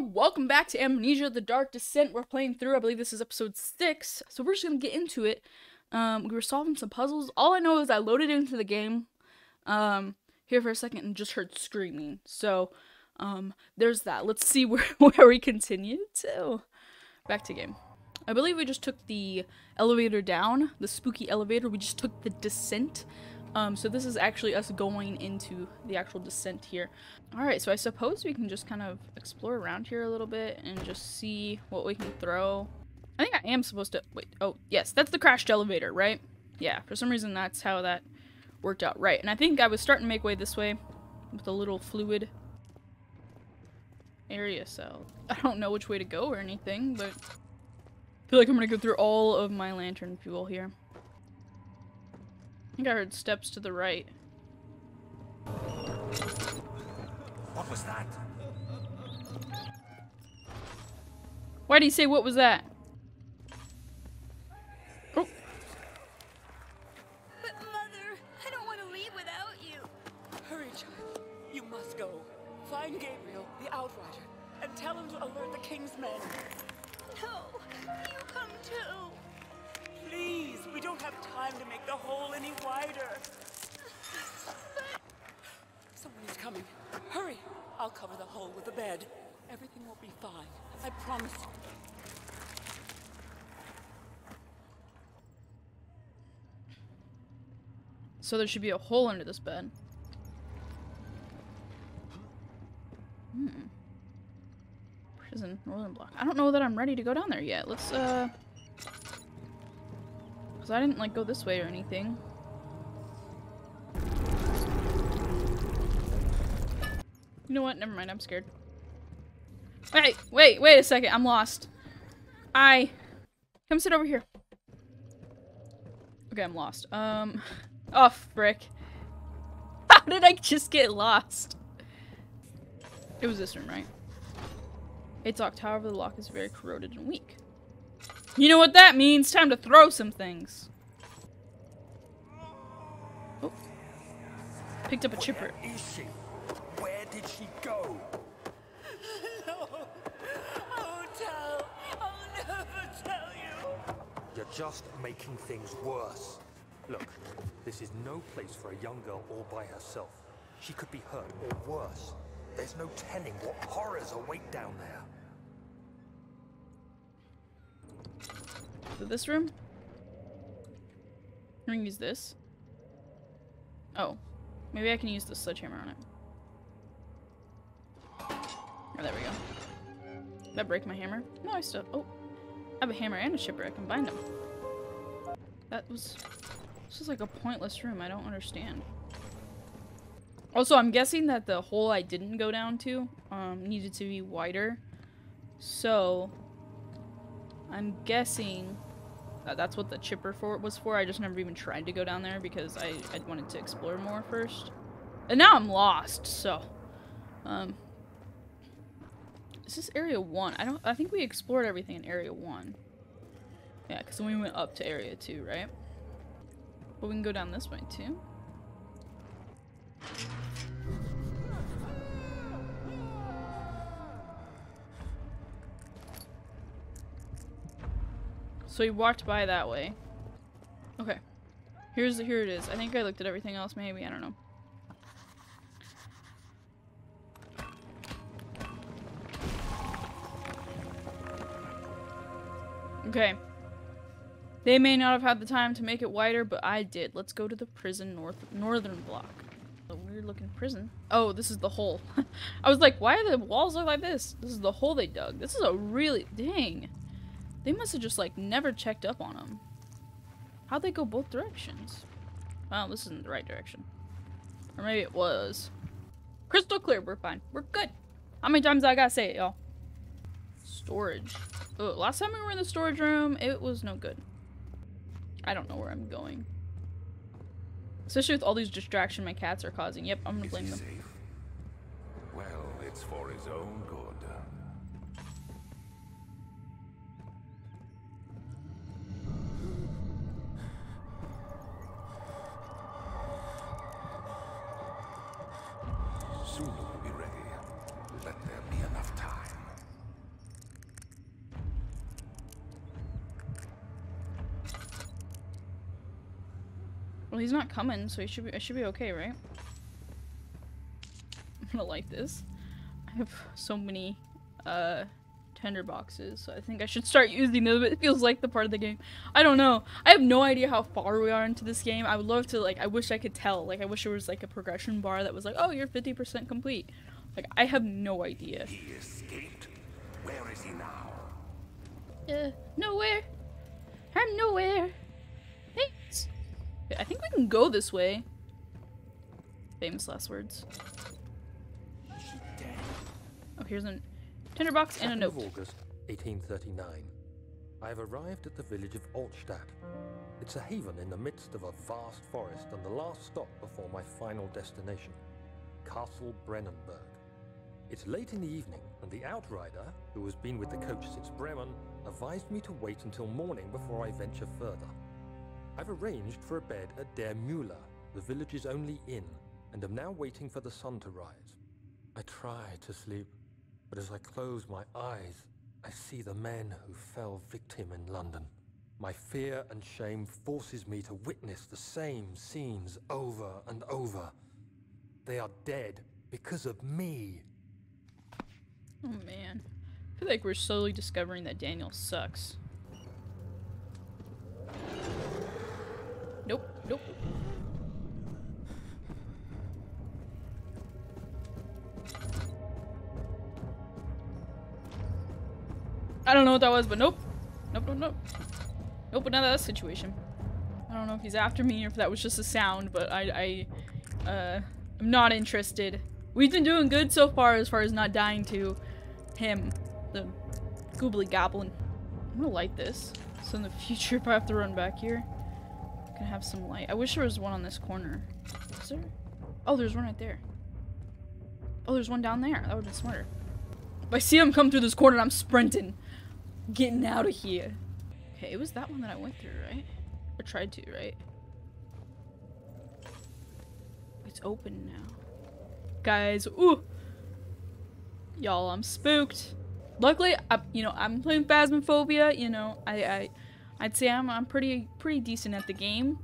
welcome back to Amnesia the Dark Descent. We're playing through, I believe this is episode 6, so we're just gonna get into it. We were solving some puzzles. All I know is I loaded into the game here for a second and just heard screaming, so there's that. Let's see where we continue to. Back to game. I believe we just took the elevator down, the spooky elevator. We just took the descent. So this is actually us going into the actual descent here. Alright, so I suppose we can just kind of explore around here a little bit and just see what we can throw. I think I am supposed to- wait, oh, yes, that's the crashed elevator, right? Yeah, for some reason that's how that worked out, right. And I think I was starting to make way this way with a little fluid area, so I don't know which way to go or anything, but I feel like I'm gonna go through all of my lantern fuel here. I think I heard steps to the right. What was that? Why do you say what was that? Oh. But mother, I don't want to leave without you. Hurry, child. You must go. Find Gabriel, the outrider, and tell him to alert the king's men. No, you come too. Please, we don't have time to make the hole any wider. Someone is coming. Hurry! I'll cover the hole with a bed. Everything will be fine. I promise. So there should be a hole under this bed. Hmm. Prison rolling block. I don't know that I'm ready to go down there yet. Let's I didn't like go this way or anything. You know what? Never mind. I'm scared. Wait a second. I'm lost. Come sit over here. Okay, I'm lost. Oh, frick. How did I just get lost? It was this room, right? It's locked. However, the lock is very corroded and weak. You know what that means? Time to throw some things. Oh. Picked up a chipper. Where is she? Where did she go? No. I'll never tell you. You're just making things worse. Look, this is no place for a young girl all by herself. She could be hurt or worse. There's no telling what horrors await down there. This room? I'm gonna use this. Oh. Maybe I can use the sledgehammer on it. Oh, there we go. Did that break my hammer? No, I still- oh. I have a hammer and a chipper. I combined them. This is like a pointless room. I don't understand. Also, I'm guessing that the hole I didn't go down to, needed to be wider. So I'm guessing that's what the chipper was for. I just never even tried to go down there because I wanted to explore more first. And now I'm lost, so. Is this area 1? I think we explored everything in area 1. Yeah, because we went up to area 2, right? But we can go down this way too. So he walked by that way. Okay. Here it is. I think I looked at everything else, maybe. I don't know. Okay. They may not have had the time to make it wider, but I did. Let's go to the prison northern block. A weird looking prison. Oh, this is the hole. I was like, why are the walls look like this? This is the hole they dug. This is a really... dang. They must have just, like, never checked up on them. How'd they go both directions? Wow, this isn't the right direction. Or maybe it was. Crystal clear, we're fine. We're good. How many times I gotta say it, y'all? Storage. Ugh, last time we were in the storage room, it was no good. I don't know where I'm going. Especially with all these distractions my cats are causing. Yep, I'm gonna blame them. Safe? Well, it's for his own good. Soon we'll be ready. Let there be enough time. Well, he's not coming, so I should be okay, right? I'm gonna like this. I have so many tender boxes, so I think I should start using them. It feels like the part of the game. I don't know. I have no idea how far we are into this game. I would love to, like, I wish I could tell. Like, I wish there was, like, a progression bar that was like, oh, you're 50% complete. Like, I have no idea. He escaped. Where is he now? Nowhere. I'm nowhere. Thanks. I think we can go this way. Famous last words. Oh, here's a tinderbox and a note. August 1839. I have arrived at the village of Altstadt. It's a haven in the midst of a vast forest and the last stop before my final destination, Castle Brennenburg. It's late in the evening, and the outrider, who has been with the coach since Bremen, advised me to wait until morning before I venture further. I've arranged for a bed at Der Mühle, the village's only inn, and am now waiting for the sun to rise. I try to sleep, but as I close my eyes, I see the men who fell victim in London. My fear and shame forces me to witness the same scenes over and over. They are dead because of me. Oh man, I feel like we're slowly discovering that Daniel sucks. Nope, nope. I don't know what that was, but nope. Nope, nope, nope. Nope, but not that situation. I don't know if he's after me or if that was just a sound, but I'm not interested. We've been doing good so far as not dying to him, the goobly goblin. I'm gonna light this, so in the future if I have to run back here, I can have some light. I wish there was one on this corner. Is there? Oh, there's one right there. Oh, there's one down there. That would've been smarter. If I see him come through this corner, I'm sprinting. Getting out of here. Okay, it was that one that I went through, right? Or tried to, right? It's open now. Guys, ooh! Y'all, I'm spooked. Luckily, I'm playing Phasmophobia, you know, I'd say I'm pretty decent at the game.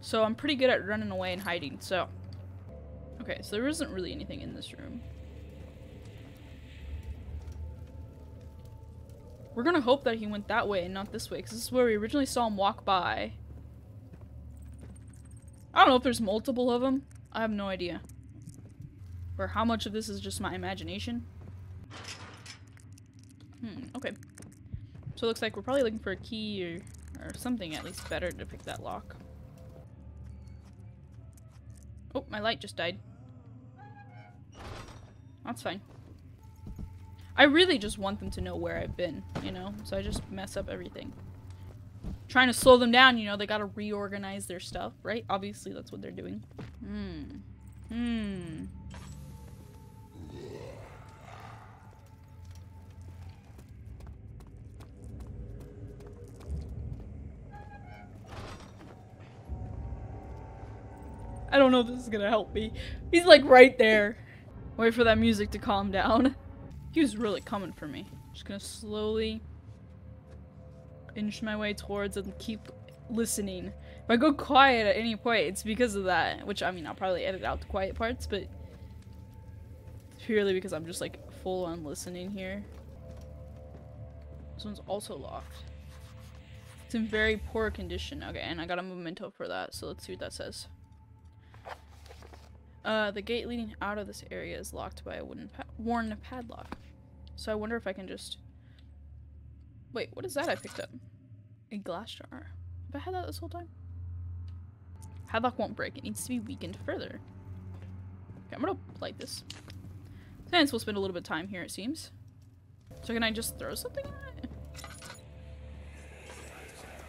So I'm pretty good at running away and hiding, so. Okay, so there isn't really anything in this room. We're gonna hope that he went that way and not this way, because this is where we originally saw him walk by. I don't know if there's multiple of them. I have no idea. Or how much of this is just my imagination. Okay. So it looks like we're probably looking for a key or something at least better to pick that lock. Oh, my light just died. That's fine. I really just want them to know where I've been, you know? So I just mess up everything. Trying to slow them down, you know? They gotta reorganize their stuff, right? Obviously, that's what they're doing. I don't know if this is gonna help me. He's like right there. Wait for that music to calm down. He was really coming for me. Just gonna slowly inch my way towards and keep listening. If I go quiet at any point, it's because of that. Which, I mean, I'll probably edit out the quiet parts, but purely because I'm just like full on listening here. This one's also locked. It's in very poor condition. Okay, and I got a memento for that, so let's see what that says. The gate leading out of this area is locked by a worn padlock. So I wonder if I can just... Wait, what is that I picked up? A glass jar. Have I had that this whole time? Padlock won't break. It needs to be weakened further. Okay, I'm gonna light this. Since we'll spend a little bit of time here, it seems. So can I just throw something in it?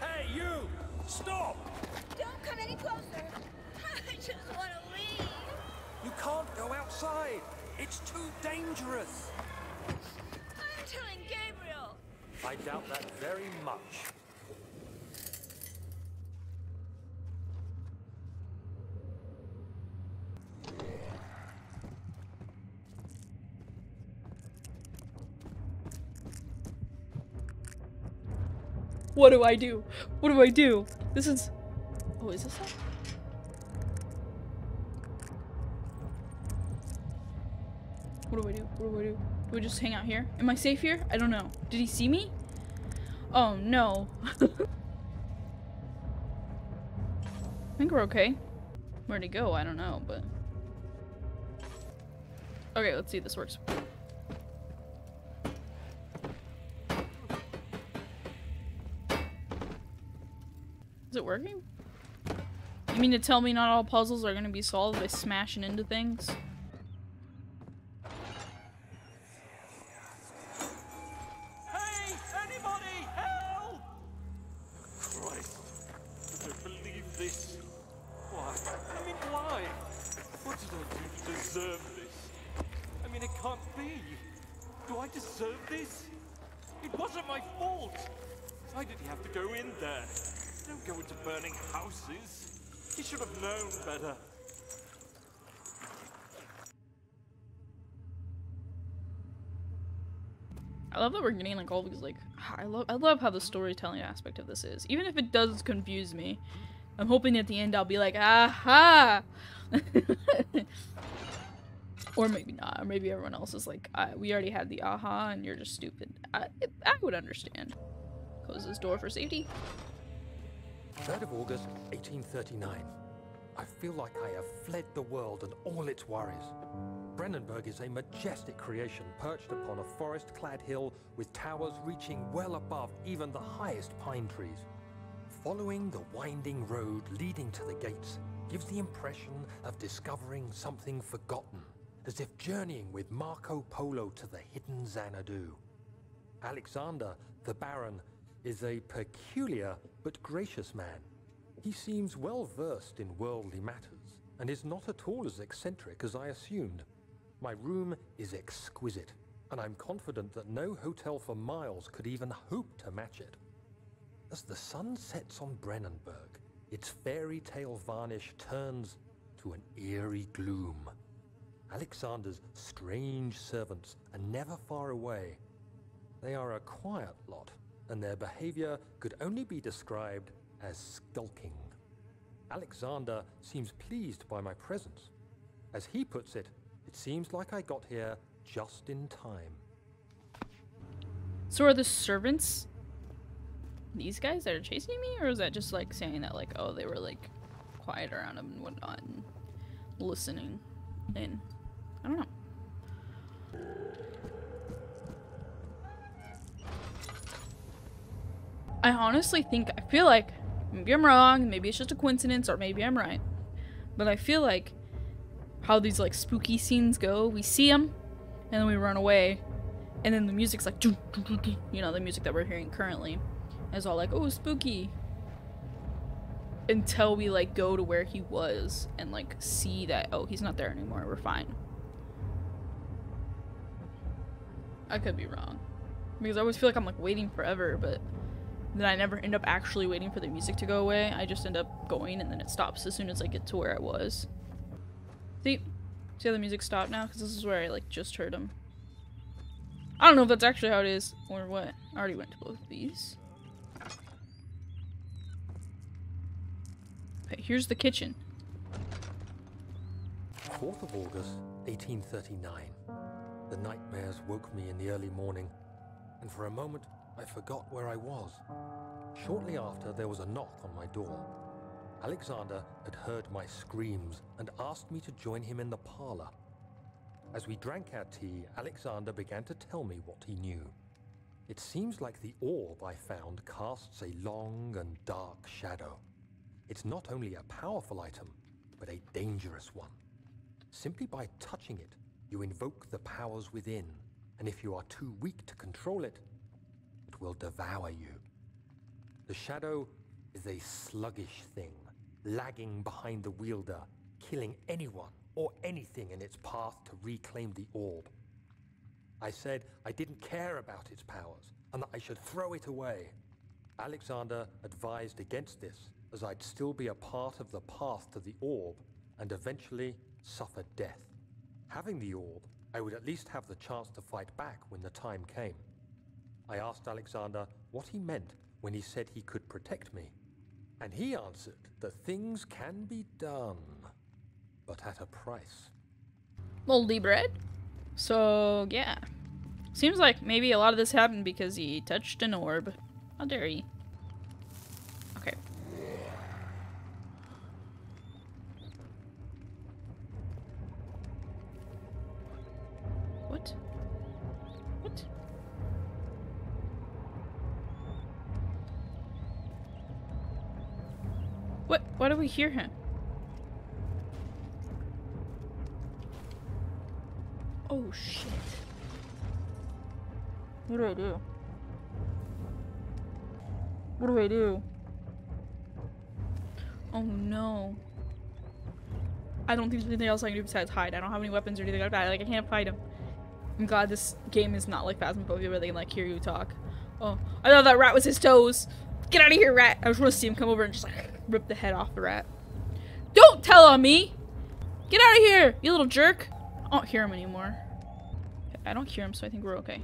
Hey, you! Stop! Don't come any closer! I just want to... You can't go outside. It's too dangerous. I'm telling Gabriel. I doubt that very much. What do I do? What do I do? This is... Oh, is this it? What do I do? What do I do? Do we just hang out here? Am I safe here? I don't know. Did he see me? Oh, no. I think we're okay. Where'd he go? I don't know, but... Okay, let's see if this works. Is it working? You mean to tell me not all puzzles are gonna be solved by smashing into things? I love that we're getting like all these like I love how the storytelling aspect of this is. Even if it does confuse me, I'm hoping at the end I'll be like, aha. Or maybe not. Or maybe everyone else is like, we already had the aha and you're just stupid. I would understand. Close this door for safety. 3rd of August, 1839. I feel like I have fled the world and all its worries. Brennenburg is a majestic creation perched upon a forest-clad hill with towers reaching well above even the highest pine trees. Following the winding road leading to the gates gives the impression of discovering something forgotten, as if journeying with Marco Polo to the hidden Xanadu. Alexander, the Baron, is a peculiar but gracious man. He seems well versed in worldly matters and is not at all as eccentric as I assumed. My room is exquisite, and I'm confident that no hotel for miles could even hope to match it. As the sun sets on Brennenburg, its fairy tale varnish turns to an eerie gloom. Alexander's strange servants are never far away. They are a quiet lot, and their behavior could only be described as skulking. Alexander seems pleased by my presence. As he puts it, it seems like I got here just in time. So are the servants these guys that are chasing me, or is that just like saying that like, oh, they were like quiet around him and whatnot and listening? And I don't know. I honestly think, I feel like, maybe I'm wrong, maybe it's just a coincidence, or maybe I'm right. But I feel like how these like spooky scenes go, we see them, and then we run away, and then the music's like, doo, doo, doo, doo. You know, the music that we're hearing currently is all like, oh, spooky. Until we like go to where he was and like see that, oh, he's not there anymore, we're fine. I could be wrong. Because I always feel like I'm like waiting forever, but then I never end up actually waiting for the music to go away. I just end up going and then it stops as soon as I get to where I was. See how the music stopped now? Because this is where I like just heard him. I don't know if that's actually how it is or what. I already went to both of these. Okay, here's the kitchen. 4th of August, 1839. The nightmares woke me in the early morning, and for a moment I forgot where I was. Shortly after, there was a knock on my door. Alexander had heard my screams and asked me to join him in the parlor. As we drank our tea, Alexander began to tell me what he knew. It seems like the orb I found casts a long and dark shadow. It's not only a powerful item, but a dangerous one. Simply by touching it, you invoke the powers within, and if you are too weak to control it, will devour you. The shadow is a sluggish thing, lagging behind the wielder, killing anyone or anything in its path to reclaim the orb. I said I didn't care about its powers and that I should throw it away. Alexander advised against this, as I'd still be a part of the path to the orb and eventually suffer death. Having the orb, I would at least have the chance to fight back when the time came. I asked Alexander what he meant when he said he could protect me, and he answered that things can be done, but at a price. Moldy bread? So, yeah. Seems like maybe a lot of this happened because he touched an orb. How dare he? Okay. What? What? What? Why do we hear him? Oh, shit. What do I do? What do I do? Oh no. I don't think there's anything else I can do besides hide. I don't have any weapons or anything like that. Like, I can't fight him. I'm glad this game is not like Phasmophobia where they can like hear you talk. Oh, I thought that rat was his toes. Get out of here, rat. I just want to see him come over and just like rip the head off the rat. Don't tell on me. Get out of here, you little jerk. I don't hear him anymore. I don't hear him, so I think we're okay.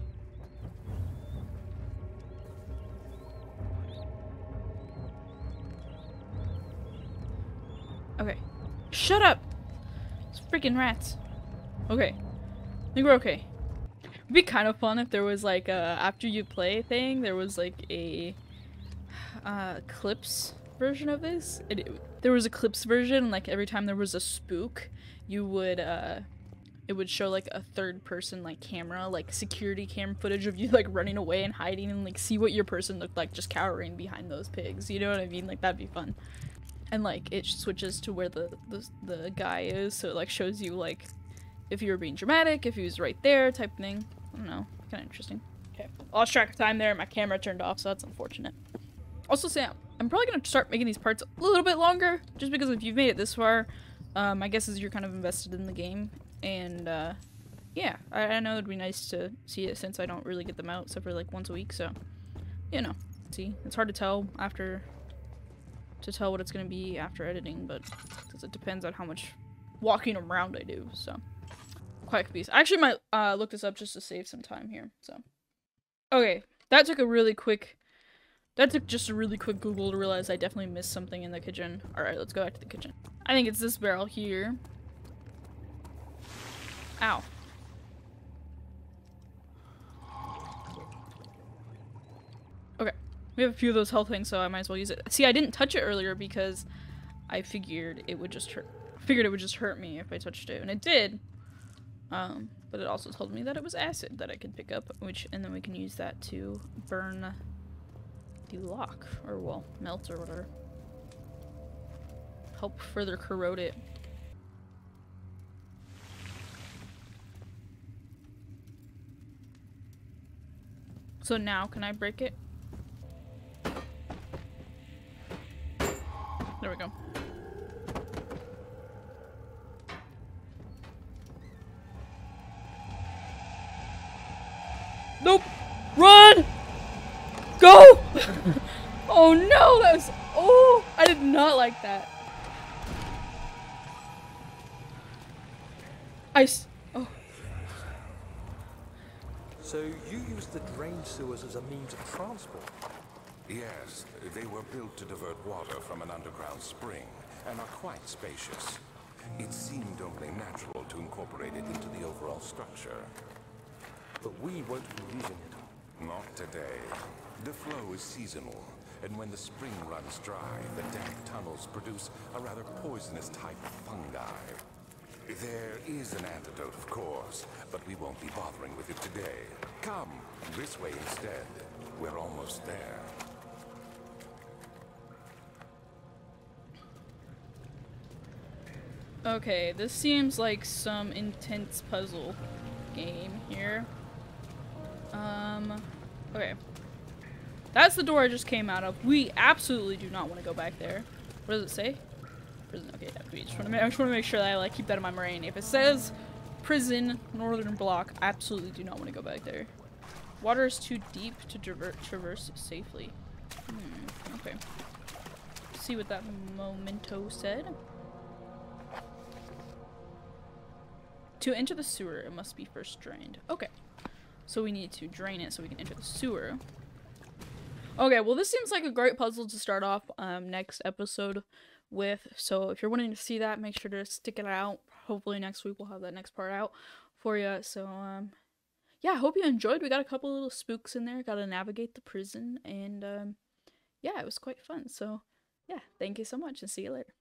Okay. Shut up! It's freaking rats. Okay. I think we're okay. It'd be kind of fun if there was like a, after you play thing, there was like a clips version of this. There was a clips version, and like every time there was a spook, you would, it would show like a third person like camera, like security cam footage of you like running away and hiding and like see what your person looked like just cowering behind those pigs. You know what I mean? Like that'd be fun. And like it switches to where the guy is, so it like shows you like if you were being dramatic, if he was right there, type thing. I don't know, kind of interesting. Okay, lost track of time there. My camera turned off, so that's unfortunate. Also, Sam, I'm probably gonna start making these parts a little bit longer, just because if you've made it this far, my guess is you're kind of invested in the game, and yeah, I know it'd be nice to see it since I don't really get them out except for like once a week. So you know, see, it's hard to tell after. To tell what it's gonna be after editing, but because it depends on how much walking around I do, so quite confused. I actually might look this up just to save some time here. So okay, that took a really quick. That took just a really quick Google to realize I definitely missed something in the kitchen. All right, let's go back to the kitchen. I think it's this barrel here. Ow. We have a few of those health things, so I might as well use it. See, I didn't touch it earlier because I figured it would just hurt. Figured it would just hurt me if I touched it, and it did. But it also told me that it was acid that I could pick up, which, and then we can use that to burn the lock, or well, melt or whatever. Help further corrode it. So now, can I break it? There we go. Nope! Run! Go! Oh no, that was. Oh! I did not like that. Oh. So you used the drain sewers as a means of transport? Yes, they were built to divert water from an underground spring, and are quite spacious. It seemed only natural to incorporate it into the overall structure. But we won't be using it. Not today. The flow is seasonal, and when the spring runs dry, the damp tunnels produce a rather poisonous type of fungi. There is an antidote, of course, but we won't be bothering with it today. Come, this way instead. We're almost there. Okay, this seems like some intense puzzle game here. Okay. That's the door I just came out of. We absolutely do not want to go back there. What does it say? Prison. Okay, we just want to make sure that I like keep that in my brain. If it says prison, northern block, I absolutely do not want to go back there. Water is too deep to traverse safely. Okay. Let's see what that memento said. To enter the sewer, it must be first drained. Okay. So we need to drain it so we can enter the sewer. Okay, well this seems like a great puzzle to start off next episode with. So if you're wanting to see that, make sure to stick it out. Hopefully next week we'll have that next part out for you. So yeah, hope you enjoyed. We got a couple little spooks in there, got to navigate the prison, and yeah, it was quite fun. So yeah, thank you so much and see you later.